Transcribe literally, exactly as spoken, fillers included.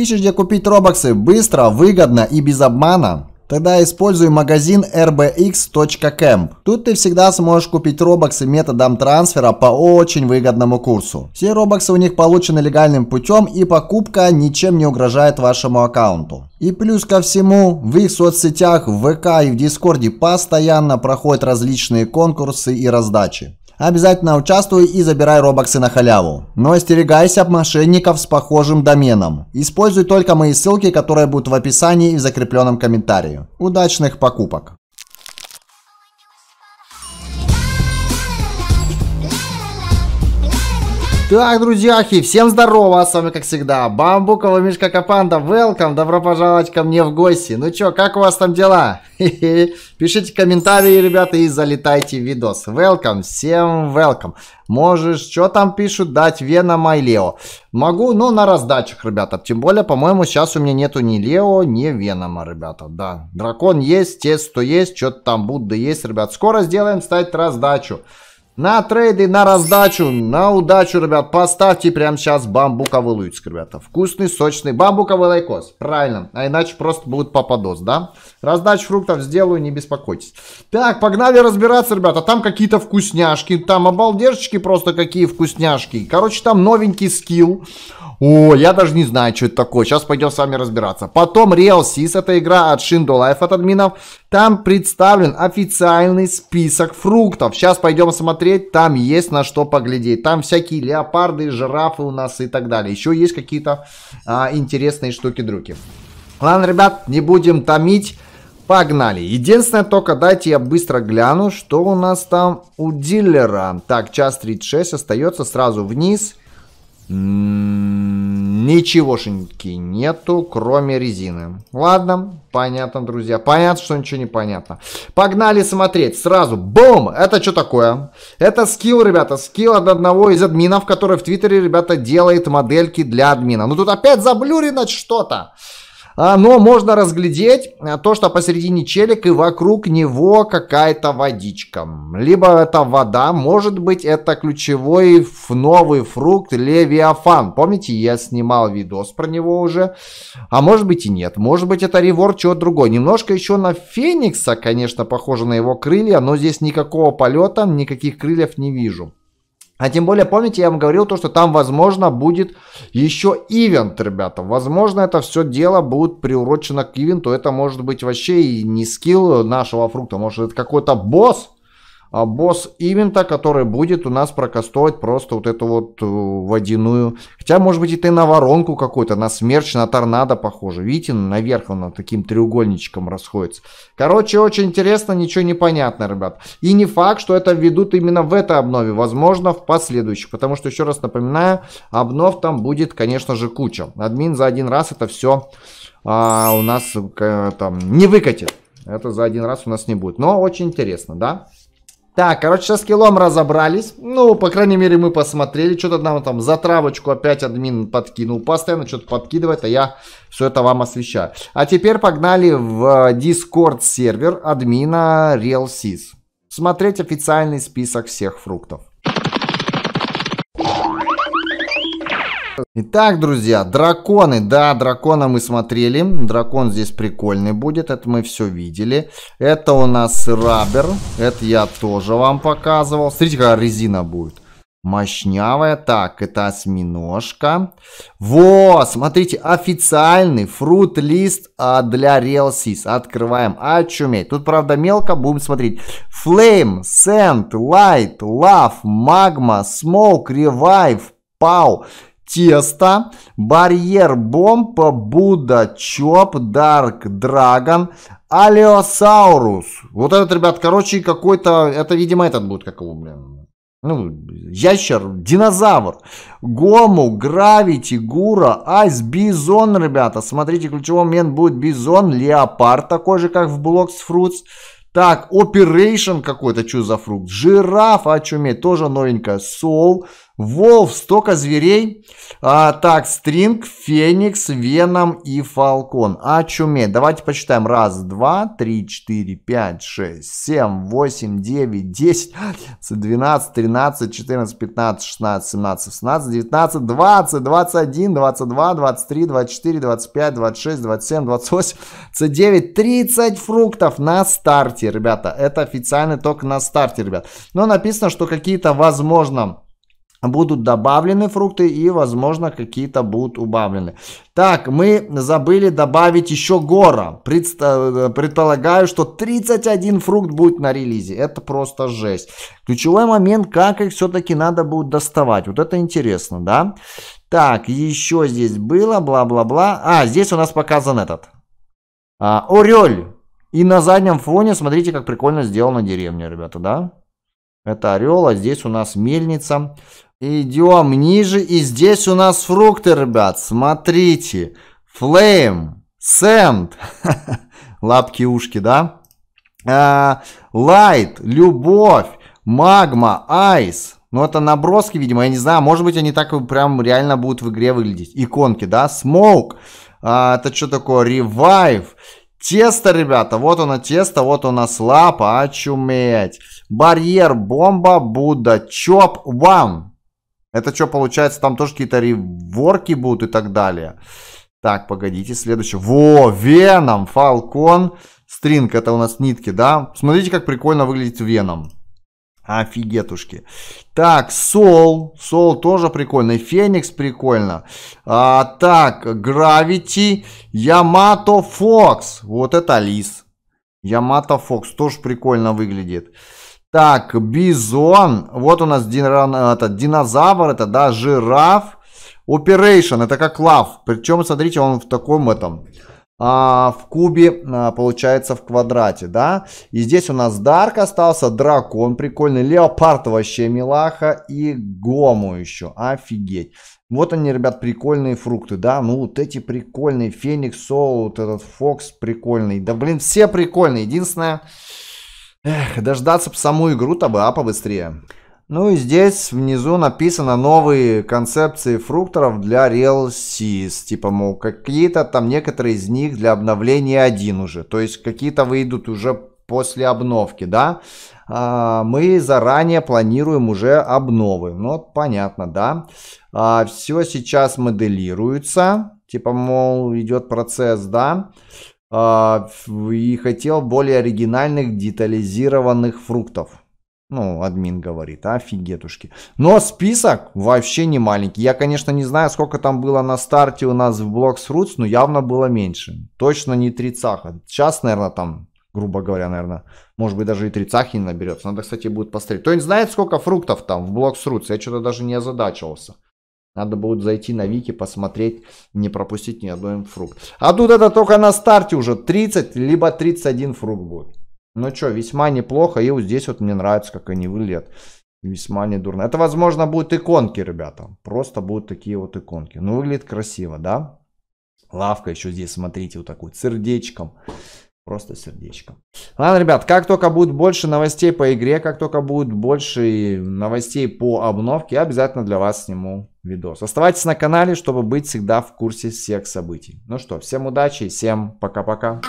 Ищешь, где купить робоксы быстро, выгодно и без обмана? Тогда используй магазин эр бэ икс точка кэмп. Тут ты всегда сможешь купить робоксы методом трансфера по очень выгодному курсу. Все робоксы у них получены легальным путем, и покупка ничем не угрожает вашему аккаунту. И плюс ко всему, в их соцсетях, в вэ ка и в Дискорде постоянно проходят различные конкурсы и раздачи. Обязательно участвуй и забирай робоксы на халяву. Но остерегайся мошенников с похожим доменом. Используй только мои ссылки, которые будут в описании и в закрепленном комментарии. Удачных покупок! Так, друзьяхи, всем здорово, с вами как всегда Бамбукова Мишка Капанда, welcome, добро пожаловать ко мне в гости. Ну чё, как у вас там дела? Хе-хе. Пишите комментарии, ребята, и залетайте в видос. Welcome, всем welcome. Можешь, что там пишут, дать Венома и Лео. Могу, но на раздачах, ребята. Тем более, по-моему, сейчас у меня нету ни Лео, ни Венома, ребята, да. Дракон есть, тесто есть, что-то там Будда есть, ребят. Скоро сделаем, кстати, раздачу. На трейды, на раздачу, на удачу, ребят, поставьте прямо сейчас бамбуковый луицк, ребята. Вкусный, сочный бамбуковый лайкос. Правильно, а иначе просто будет попадос, да? Раздачу фруктов сделаю, не беспокойтесь. Так, погнали разбираться, ребята. Там какие-то вкусняшки, там обалдежечки просто какие вкусняшки. Короче, там новенький скилл. О, я даже не знаю, что это такое. Сейчас пойдем с вами разбираться. Потом RealSys, это игра от Shindo Life, от админов. Там представлен официальный список фруктов. Сейчас пойдем смотреть, там есть на что поглядеть. Там всякие леопарды, жирафы у нас и так далее. Еще есть какие-то а, интересные штуки-друки. Ладно, ребят, не будем томить. Погнали. Единственное, только дайте я быстро гляну, что у нас там у дилера. Так, час тридцать шесть остается, сразу вниз. Ничегошеньки нету, кроме резины. Ладно, понятно, друзья. Понятно, что ничего не понятно. Погнали смотреть. Сразу, бум! Это что такое? Это скилл, ребята. Скилл от одного из админов, который в Твиттере, ребята, делает модельки для админа. Ну тут опять заблюрено что-то. Но можно разглядеть то, что посередине челик и вокруг него какая-то водичка. Либо это вода, может быть, это ключевой новый фрукт левиафан. Помните, я снимал видос про него уже. А может быть и нет. Может быть, это реворд чего-то другого. Немножко еще на Феникса, конечно, похоже на его крылья. Но здесь никакого полета, никаких крыльев не вижу. А тем более, помните, я вам говорил то, что там, возможно, будет еще ивент, ребята. Возможно, это все дело будет приурочено к ивенту. Это может быть вообще и не скилл нашего фрукта. Может, это какой-то босс. Босс ивента, который будет у нас прокастовать просто вот эту вот водяную. Хотя, может быть, это и на воронку какой-то, на смерч, на торнадо похоже. Видите, наверх она таким треугольничком расходится. Короче, очень интересно, ничего не понятно, ребят. И не факт, что это введут именно в этой обнове. Возможно, в последующих. Потому что, еще раз напоминаю, обнов там будет, конечно же, куча. Админ за один раз это все а, у нас а, там не выкатит. Это за один раз у нас не будет. Но очень интересно, да? Так, короче, со скиллом разобрались. Ну, по крайней мере, мы посмотрели. Что-то нам там затравочку опять админ подкинул. Постоянно что-то подкидывает, а я все это вам освещаю. А теперь погнали в Discord сервер админа RealSys. Смотреть официальный список всех фруктов. Итак, друзья, драконы. Да, дракона мы смотрели. Дракон здесь прикольный будет. Это мы все видели. Это у нас рабер. Это я тоже вам показывал. Смотрите, какая резина будет. Мощнявая. Так, это осьминожка. Во, смотрите, официальный фрут-лист для RealSys. Открываем. Очуметь. Тут, правда, мелко. Будем смотреть. Flame, Sand, Light, Love, Magma, Smoke, Revive, Pow. Тесто, барьер бомб, Будда, Чоп, Дарк, Драгон, Алиосаурус. Вот этот, ребят, короче, какой-то, это, видимо, этот будет, как его, блин, ну, ящер, динозавр. Гому, Гравити, Гура, Айс, Бизон, ребята. Смотрите, ключевой момент будет Бизон, леопард, такой же, как в Blox Fruits. Так, Operation какой-то, что за фрукт? Жираф, очуметь, тоже новенькая. Сол, Волф, столько зверей. А, так, Стринг, Феникс, Веном и Фалкон. Очуметь. Давайте посчитаем. Раз, два, три, четыре, пять, шесть, семь, восемь, девять, десять, двенадцать, тринадцать, четырнадцать, пятнадцать, шестнадцать, семнадцать, восемнадцать, девятнадцать, двадцать, двадцать один, двадцать два, двадцать три, двадцать четыре, двадцать пять, двадцать шесть, двадцать семь, двадцать восемь, двадцать девять, тридцать фруктов на старте, ребята. Это официально только на старте, ребят. Но написано, что какие-то, возможно, будут добавлены фрукты и, возможно, какие-то будут убавлены. Так, мы забыли добавить еще гора. Предста- предполагаю, что тридцать один фрукт будет на релизе. Это просто жесть. Ключевой момент, как их все-таки надо будет доставать. Вот это интересно, да? Так, еще здесь было, бла-бла-бла. А, здесь у нас показан этот. А, Орель. И на заднем фоне, смотрите, как прикольно сделана деревня, ребята, да? Это орел, а здесь у нас мельница. Идем ниже, и здесь у нас фрукты, ребят, смотрите. Флейм, Сэнд, лапки, ушки, да? Лайт, Любовь, Магма, Айс. Ну, это наброски, видимо, я не знаю, может быть, они так прям реально будут в игре выглядеть. Иконки, да? Смоук, это что такое? Ревайв. Тесто, ребята, вот оно тесто, вот у нас лапа, очуметь. Барьер, бомба, Будда, чоп, ван. Это что получается, там тоже какие-то реворки будут и так далее. Так, погодите, следующее. Во, Веном, Фалкон, Стринг, это у нас нитки, да? Смотрите, как прикольно выглядит Веном. Офигетушки. Так, Сол. Сол тоже прикольный. Феникс прикольно. А, так, Гравити. Ямато Фокс. Вот это лис. Ямато Фокс тоже прикольно выглядит. Так, Бизон. Вот у нас динра, это, динозавр. Это, да, жираф. Operation. Это как лав. Причем, смотрите, он в таком этом... А, в кубе, а, получается, в квадрате, да. И здесь у нас Дарк остался, дракон прикольный, леопард вообще милаха и гому еще, офигеть. Вот они, ребят, прикольные фрукты, да. Ну, вот эти прикольные, Феникс, Сол, вот этот Фокс прикольный. Да, блин, все прикольные, единственное, эх, дождаться саму игру-то бы, а побыстрее. Ну и здесь внизу написано новые концепции фруктов для RealSys. Типа, мол, какие-то там некоторые из них для обновления один уже. То есть какие-то выйдут уже после обновки, да. А, мы заранее планируем уже обновы. Ну, понятно, да. А, все сейчас моделируется. Типа, мол, идет процесс, да. А, и хотел более оригинальных детализированных фруктов. Ну, админ говорит, офигетушки. Но список вообще не маленький. Я, конечно, не знаю, сколько там было на старте у нас в Blox Fruits, но явно было меньше. Точно не тридцаха. Сейчас, наверное, там, грубо говоря, наверное, может быть, даже и тридцаха не наберется. Надо, кстати, будет посмотреть. Кто-нибудь знает, сколько фруктов там в Blox Fruits? Я что-то даже не озадачивался. Надо будет зайти на Вики, посмотреть, не пропустить ни одной фрукт. А тут это только на старте уже тридцать, либо тридцать один фрукт будет. Ну что, весьма неплохо. И вот здесь вот мне нравится, как они выглядят. Весьма недурно. Это, возможно, будут иконки, ребята. Просто будут такие вот иконки. Ну, выглядит красиво, да? Лавка еще здесь, смотрите, вот такой сердечком. Просто сердечком. Ладно, ребят, как только будет больше новостей по игре, как только будет больше новостей по обновке, я обязательно для вас сниму видос. Оставайтесь на канале, чтобы быть всегда в курсе всех событий. Ну что, всем удачи, всем пока-пока.